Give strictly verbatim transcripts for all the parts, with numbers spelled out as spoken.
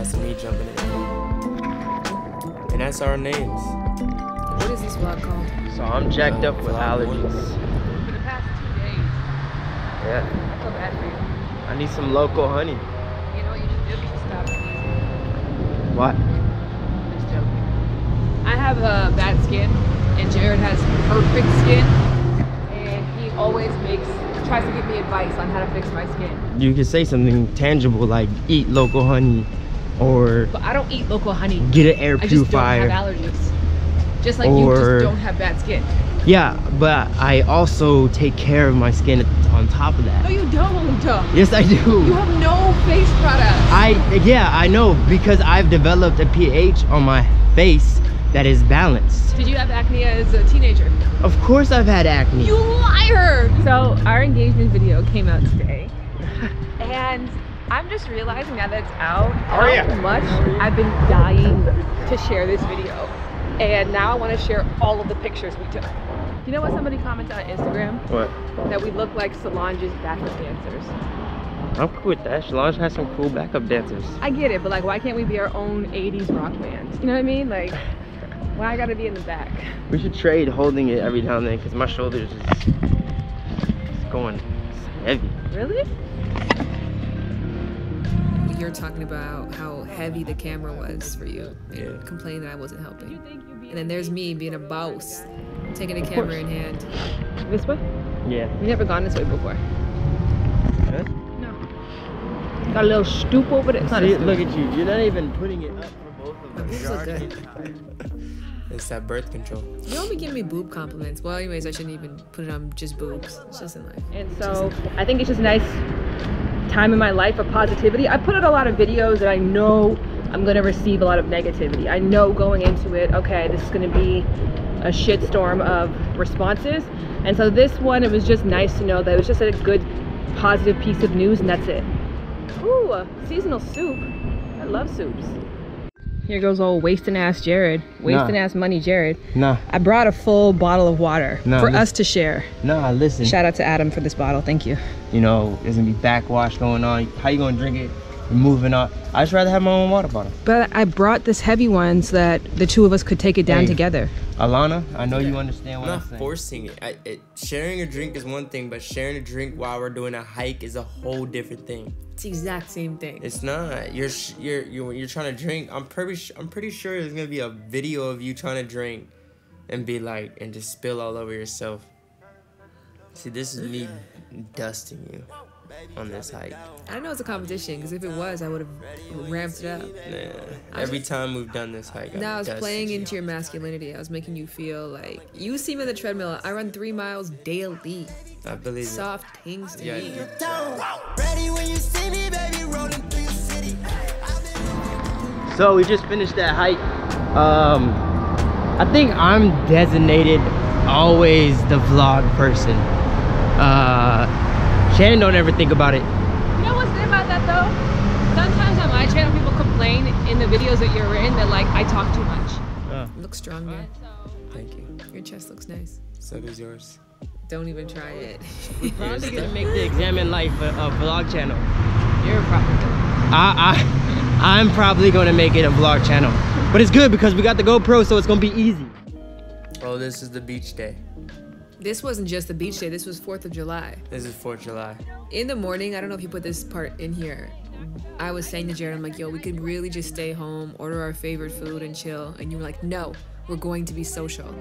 That's me jumping in. And that's our names. What is this vlog called? So I'm jacked up with allergies. For the past two days. Yeah. I feel bad for you. I need some local honey. You know what you should do? You should stop sneezing. What? I'm just joking. I have a bad skin, and Jared has perfect skin, and he always makes tries to give me advice on how to fix my skin. You can say something tangible like eat local honey, or but I don't eat local honey. Get an air purifier. I just don't have allergies. Just like or, you just don't have bad skin. Yeah, but I also take care of my skin on top of that. No, you don't. Yes, I do. You have no face products. I yeah, I know, because I've developed a pH on my face that is balanced. Did you have acne as a teenager? Of course I've had acne. You liar! So our engagement video came out today. And I'm just realizing now that it's out how oh, yeah. much I've been dying to share this video. And now I want to share all of the pictures we took. You know what somebody commented on Instagram? What? That we look like Solange's backup dancers. I'm cool with that. Solange has some cool backup dancers. I get it, but like why can't we be our own eighties rock band? You know what I mean? Like. Why well, I gotta be in the back? We should trade holding it every now and then because my shoulders is just going heavy. Really? You're talking about how heavy the camera was for you and yeah. complaining that I wasn't helping. And then there's me being a boss, taking the camera in hand. This way? Yeah. We've never gone this way before. Huh? No. Got a little stoop over there. It's not See, a stoop. Look at you. You're not even putting it up for both of them. This is good. It's that birth control. You don't be giving me boob compliments. Well, anyways, I shouldn't even put it on just boobs. It's just in life. And so I think it's just a nice time in my life of positivity. I put out a lot of videos that I know I'm going to receive a lot of negativity. I know going into it, okay, this is going to be a shitstorm of responses. And so this one, it was just nice to know that it was just a good, positive piece of news, and that's it. Ooh, seasonal soup. I love soups. Here goes old wasting ass Jared. Wasting nah. ass money Jared. Nah. I brought a full bottle of water nah, for listen. us to share. Nah, listen. Shout out to Adam for this bottle. Thank you. You know, there's going to be backwash going on. How you going to drink it? You're moving on. I just rather have my own water bottle. But I brought this heavy one so that the two of us could take it down hey, together. Alana, I know yeah. you understand what I'm, I'm saying. I'm not forcing it. I, it. Sharing a drink is one thing, but sharing a drink while we're doing a hike is a whole different thing. It's the exact same thing. It's not. You're you're you're, you're trying to drink. I'm pretty I'm pretty sure there's gonna be a video of you trying to drink, and be like and just spill all over yourself. See, this is me dusting you on this hike. I don't know it's a competition because if it was, I would have ramped it up. Nah, every just, time we've done this hike, now I was playing into your masculinity. I was making you feel like you seem on the treadmill. I run three miles daily. I believe soft it. things to yeah, me. So we just finished that hike. Um, I think I'm designated always the vlog person. Uh, Shannon don't ever think about it. You know what's good about that though? Sometimes on my channel people complain in the videos that you're in that like I talk too much. Uh, Looks stronger. Thank you. Your chest looks nice. So does yours. Don't even try it. Ron's gonna make the Examine Life a, a vlog channel. You're probably gonna. I, I, I'm probably gonna make it a vlog channel. But it's good because we got the GoPro, so it's gonna be easy. Oh, this is the beach day. This wasn't just the beach day, this was fourth of July. This is fourth of July. In the morning, I don't know if you put this part in here, I was saying to Jared, I'm like, yo, we could really just stay home, order our favorite food and chill. And you were like, no, we're going to be social.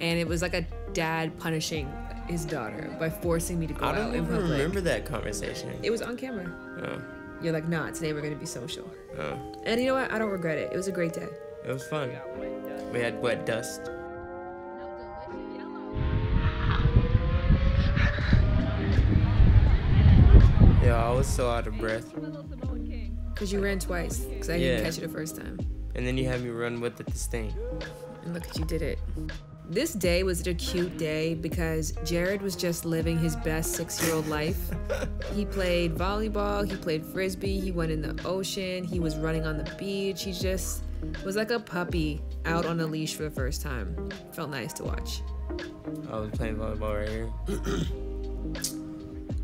And it was like a dad punishing his daughter by forcing me to go out in public. I don't even remember that conversation. It was on camera. Oh. You're like, nah, today we're going to be social. Oh. And you know what? I don't regret it. It was a great day. It was fun. We had wet dust. Yo, I was so out of breath. Because you ran twice. Because I yeah. didn't catch you the first time. And then you had me run with it this thing. And look at you did it. This day was a cute day because Jared was just living his best six-year-old life. He played volleyball, he played frisbee, he went in the ocean, he was running on the beach. He just was like a puppy out on a leash for the first time. Felt nice to watch. I was playing volleyball right here.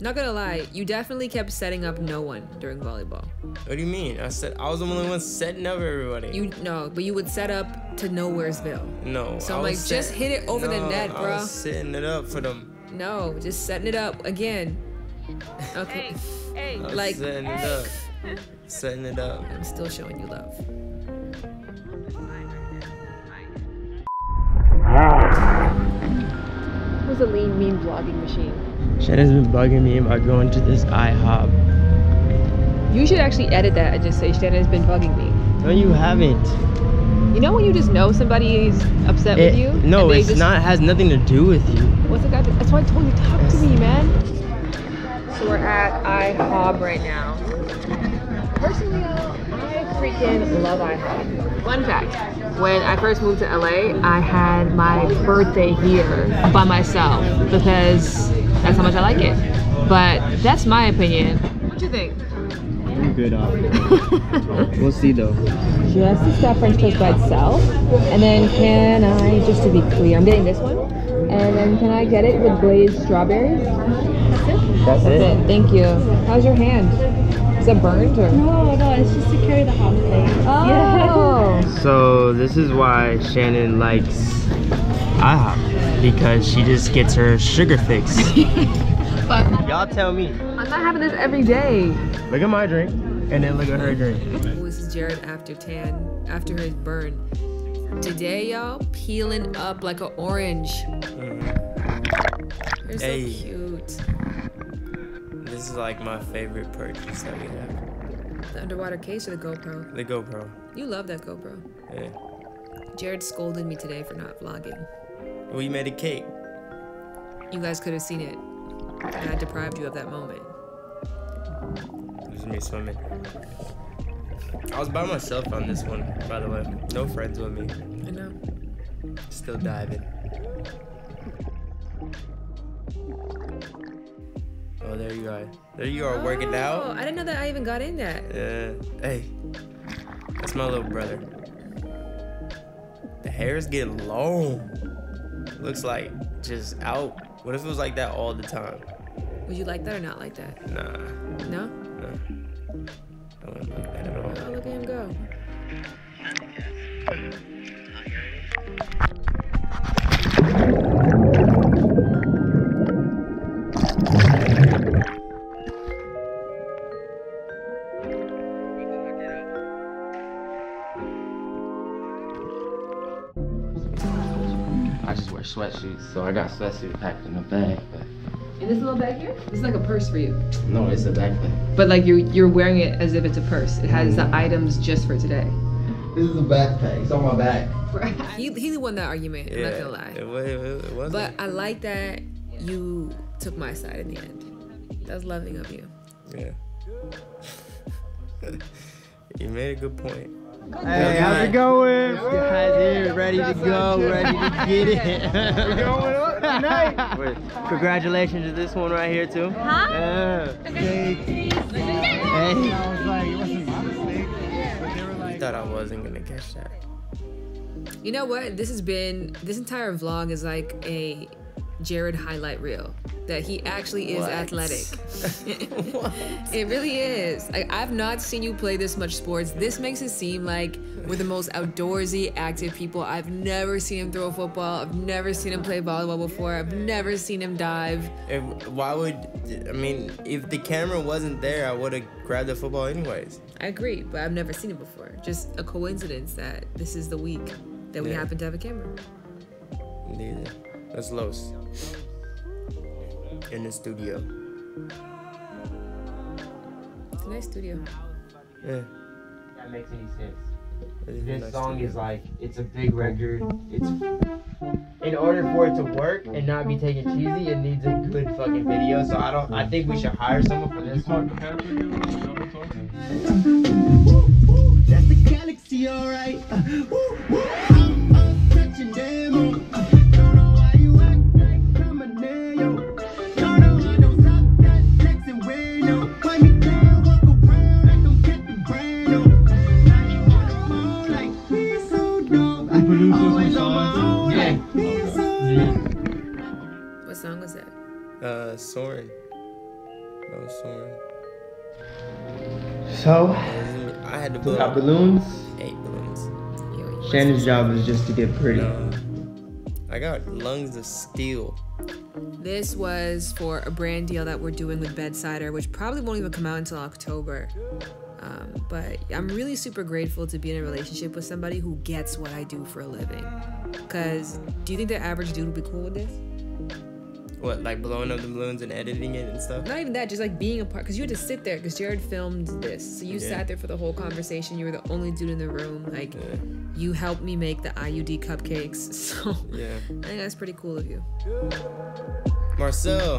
Not gonna lie, you definitely kept setting up no one during volleyball. What do you mean? I said I was the only one setting up everybody. You no, but you would set up to Nowheresville. No. So I'm like, set, just hit it over no, the net, bro. I was setting it up for them. No, just setting it up again. Okay. Hey, hey. Like setting hey. it up. Setting it up. I'm still showing you love. Who's a lean, mean vlogging machine? Shannon's been bugging me about going to this I hop. You should actually edit that and just say Shannon's been bugging me. No, you haven't. You know when you just know somebody is upset it, with you? No, it's just, not has nothing to do with you. What's the guy? That's why I told you talk yes. to me, man. So we're at I hop right now. Personally, I freaking love I hop. Fun fact. When I first moved to L A, I had my birthday here by myself because that's how much I like it. But that's my opinion. What do you think? I'm good off. We'll see though. She has to stop French toast by itself. And then can I, just to be clear, I'm getting this one. And then can I get it with glazed strawberries? That's it? That's, that's it. it. Thank you. How's your hand? Is it burnt or? No, no, it's just to carry the hot plate. Oh! Yeah. So this is why Shannon likes I hop, because she just gets her sugar fix. Y'all tell me. I'm not having this every day. Look at my drink, and then look at her drink. This is Jared after tan, after his burn. Today, y'all, peeling up like an orange. Mm. You're so hey. cute. This is like my favorite purchase that we have. The underwater case or the GoPro? The GoPro. You love that GoPro. Yeah. Jared scolded me today for not vlogging. We made a cake. You guys could have seen it. And I deprived you of that moment. This is me swimming. I was by myself on this one, by the way. No friends with me. I know. Still diving. Oh, there you are. There you are, oh, working out. I didn't know that I even got in that. Yeah. Hey, that's my little brother. The hair is getting long. Looks like just out. What if it was like that all the time? Would you like that or not like that? Nah. No? No. I wouldn't like that at all. Oh, look at him go. I just wear sweatshirts, so I got sweatsuit packed in a bag. But... in this little bag here? This is like a purse for you. No, it's a backpack. But like you're, you're wearing it as if it's a purse. It has mm-hmm. the items just for today. This is a backpack. It's on my back. Right. He, he won that argument, yeah, I'm not gonna lie. It, it, it wasn't. But I like that you took my side in the end. That was loving of you. Yeah. You made a good point. Hey, how's it going? Guys, ready to go, ready to get it. We're going up tonight. Wait, congratulations to this one right here too. Huh? Yeah. Hey. Hey. I was like, it wasn't my mistake. But they were like, I thought I wasn't gonna catch that. You know what? This has been this entire vlog is like a Jared highlight reel. That he actually is what? athletic. It really is. Like, I've not seen you play this much sports. This makes it seem like we're the most outdoorsy, active people. I've never seen him throw a football. I've never seen him play volleyball before. I've never seen him dive. If, why would, I mean, if the camera wasn't there, I would have grabbed the football anyways. I agree, but I've never seen it before. Just a coincidence that this is the week that we yeah. happen to have a camera. Neither. That's Los. In the studio. It's a nice studio. Yeah. That makes any sense. This nice song studio. is like, it's a big record. It's in order for it to work and not be taken cheesy, it needs a good fucking video. So I don't. I think we should hire someone for this one. That's the galaxy, alright. I'm, I'm touching them. Don't know why you act like I'm a nail. What song was that? Uh, Soarin'. That was summer. So, I had to blow out balloons. Eight balloons. Shannon's job is just to get pretty. No. I got lungs of steel. This was for a brand deal that we're doing with Bedsider, which probably won't even come out until October. Um, but I'm really super grateful to be in a relationship with somebody who gets what I do for a living. Because do you think the average dude would be cool with this? What, like blowing up the balloons and editing it and stuff? Not even that, just like being a part. Because you had to sit there, because Jared filmed this. So you yeah. sat there for the whole conversation. You were the only dude in the room. Like, yeah. you helped me make the I U D cupcakes. So yeah. I think that's pretty cool of you. Marcel.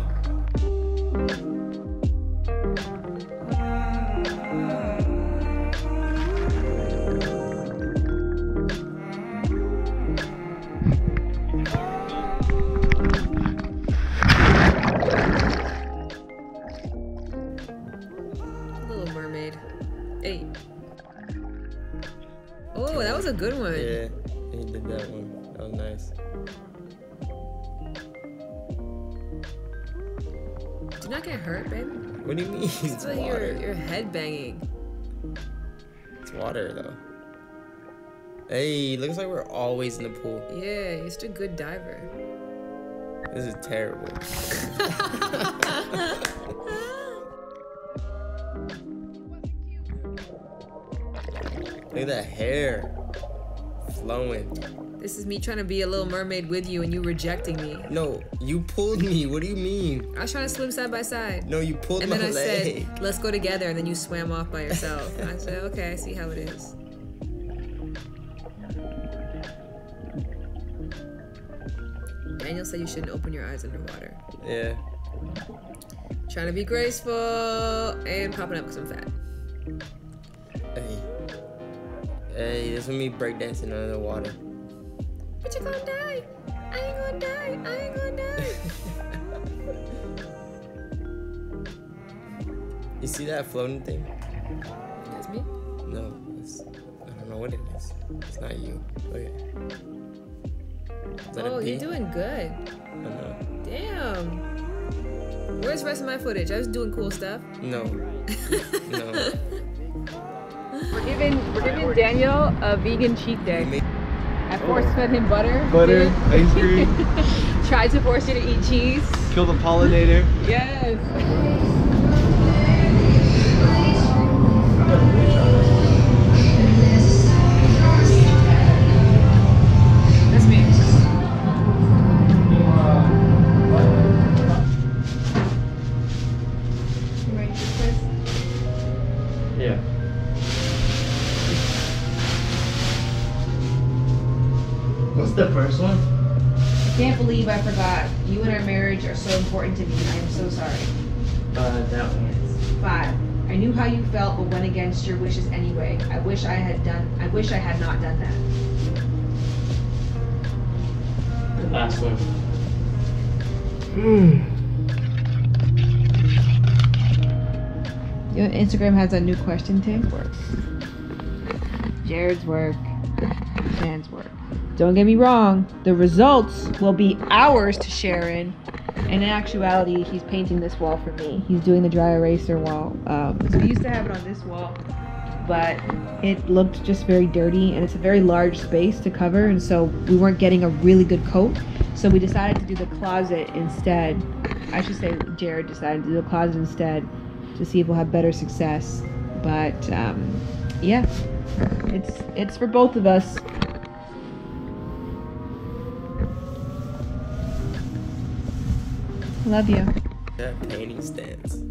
Little Mermaid. Hey. Oh, that was a good one. Yeah, he did that one. That was nice. Did you not get hurt, babe? What do you mean? It's, it's like water. Your, your head banging. It's water, though. Hey, looks like we're always in the pool. Yeah, you're just a good diver. This is terrible. Look at that hair. Flowing. This is me trying to be a little mermaid with you and you rejecting me. No, you pulled me. What do you mean? I was trying to swim side by side. No, you pulled my leg. And then I said, let's go together. And then you swam off by yourself. I said, okay, I see how it is. Daniel said you shouldn't open your eyes underwater. Yeah. Trying to be graceful and popping up because I'm fat. Hey. Hey, this is me breakdancing under the water. But you're gonna die. I ain't gonna die. I ain't gonna die. You see that floating thing? That's me? No. It's, I don't know what it is. It's not you. Okay. Is that oh, a you're doing good. I know. Damn. Where's the rest of my footage? I was doing cool stuff. No. No. We're giving, we're giving Daniel a vegan cheat day. I force-fed him butter. Butter, ice cream. Tried to force you to eat cheese. Kill the pollinator. Yes. That's me. You ready for this? Yeah. What's the first one? I can't believe I forgot. You and our marriage are so important to me. I am so sorry. Uh, that one. Five. I knew how you felt, but went against your wishes anyway. I wish I had done. I wish I had not done that. The last one. Mm. Your Instagram has a new question tag. Work. Jared's work. Dan's work. Don't get me wrong, the results will be ours to share in. And in actuality, he's painting this wall for me. He's doing the dry eraser wall. Um, so we used to have it on this wall, but it looked just very dirty and it's a very large space to cover. And so we weren't getting a really good coat. So we decided to do the closet instead. I should say Jared decided to do the closet instead to see if we'll have better success. But um, yeah, it's, it's for both of us. Love you. That painting stance.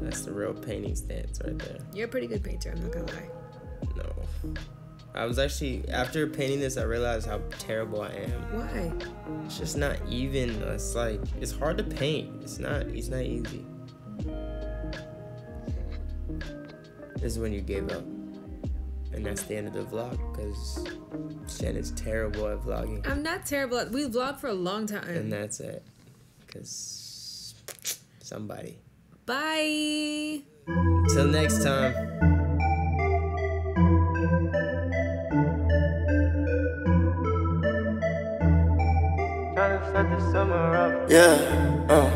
That's the real painting stance right there. You're a pretty good painter, I'm not gonna lie. No. I was actually, after painting this, I realized how terrible I am. Why? It's just not even, it's like, it's hard to paint. It's not, it's not easy. This is when you give up. And that's the end of the vlog, because Shannon's terrible at vlogging. I'm not terrible at... We vlogged for a long time. And that's it. Because... somebody. Bye! Till next time. Yeah. Oh.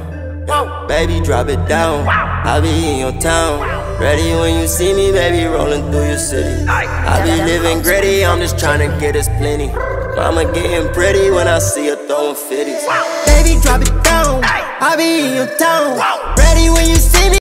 Yeah. baby, drop it down. I be in your town, ready when you see me, baby, rolling through your city. I be living gritty, I'm just trying to get us plenty. Mama getting pretty when I see her throwing fitties. Baby, drop it down, I be in your town, ready when you see